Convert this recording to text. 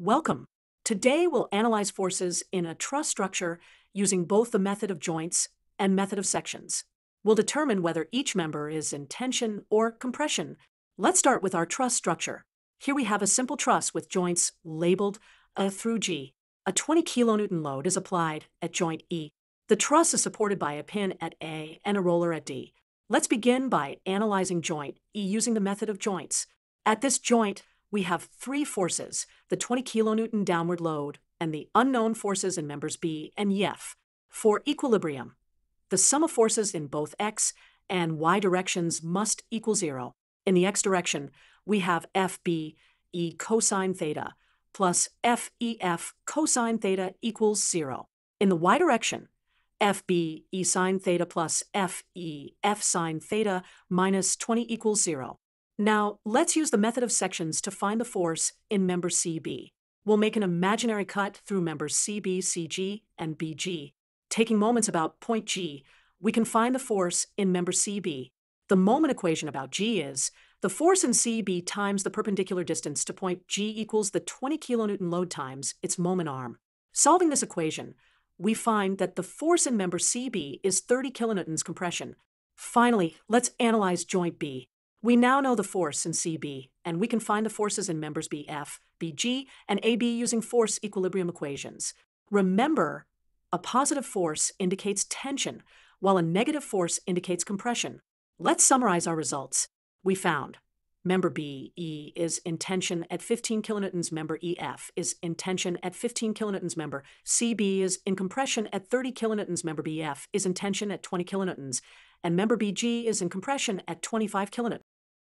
Welcome! Today we'll analyze forces in a truss structure using both the method of joints and method of sections. We'll determine whether each member is in tension or compression. Let's start with our truss structure. Here we have a simple truss with joints labeled A through G. A 20 kilonewton load is applied at joint E. The truss is supported by a pin at A and a roller at D. Let's begin by analyzing joint E using the method of joints. At this joint, we have three forces, the 20 kilonewton downward load and the unknown forces in members B and F. For equilibrium, the sum of forces in both X and Y directions must equal 0. In the X direction, we have FB E cosine theta plus FEF cosine theta equals 0. In the Y direction, FB E sine theta plus FEF sine theta minus 20 equals 0. Now, let's use the method of sections to find the force in member CB. We'll make an imaginary cut through members CB, CG, and BG. Taking moments about point G, we can find the force in member CB. The moment equation about G is the force in CB times the perpendicular distance to point G equals the 20 kilonewton load times its moment arm. Solving this equation, we find that the force in member CB is 30 kilonewtons compression. Finally, let's analyze joint B. We now know the force in CB, and we can find the forces in members BF, BG, and AB using force equilibrium equations. Remember, a positive force indicates tension, while a negative force indicates compression. Let's summarize our results. We found member BE is in tension at 15 kilonewtons, member EF is in tension at 15 kilonewtons, member CB is in compression at 30 kilonewtons, member BF is in tension at 20 kilonewtons, and member BG is in compression at 25 kilonewtons.